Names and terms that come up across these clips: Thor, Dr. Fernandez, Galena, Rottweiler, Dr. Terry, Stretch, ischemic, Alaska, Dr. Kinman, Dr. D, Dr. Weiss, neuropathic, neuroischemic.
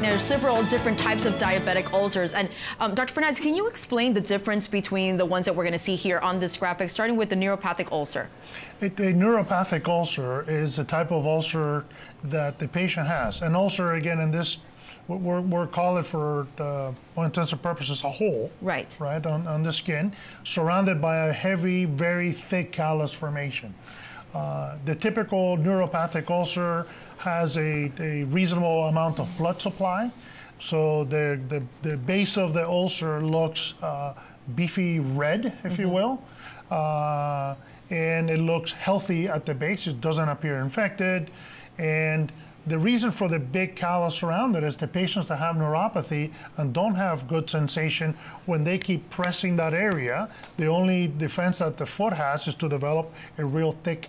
There are several different types of diabetic ulcers. And Dr. Fernandez, can you explain the difference between the ones that we're going to see here on this graphic, starting with the neuropathic ulcer? A neuropathic ulcer is a type of ulcer that the patient has. An ulcer, again, in this, we're calling it for all intents and purposes a hole, right on the skin, surrounded by a heavy, very thick callus formation. The typical neuropathic ulcer has a reasonable amount of blood supply, so the base of the ulcer looks beefy red, if you will, and it looks healthy at the base. It doesn't appear infected, and the reason for the big callus around it is the patients that have neuropathy and don't have good sensation, when they keep pressing that area, the only defense that the foot has is to develop a real thick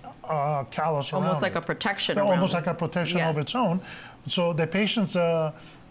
callus around it. Almost like a protection around it. Almost like a protection of its own. So the patients,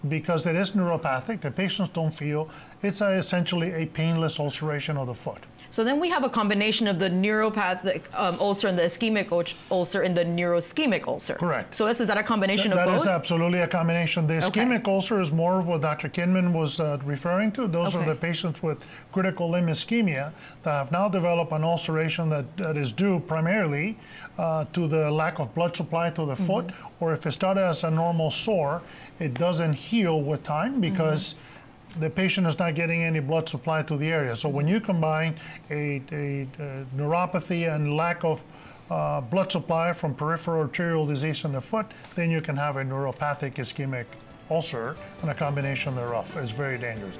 because it is neuropathic, the patients don't feel. It's essentially a painless ulceration of the foot. So then we have a combination of the neuropathic ulcer and the ischemic ulcer and the neuroischemic ulcer. Correct. So this, is that a combination of both? That is absolutely a combination. The ischemic ulcer is more of what Dr. Kinman was referring to. Those are the patients with critical limb ischemia that have now developed an ulceration that is due primarily to the lack of blood supply to the foot, or if it started as a normal sore, it doesn't heal with time because the patient is not getting any blood supply to the area. So when you combine a neuropathy and lack of blood supply from peripheral arterial disease in the foot, then you can have a neuropathic ischemic ulcer, and a combination thereof is very dangerous.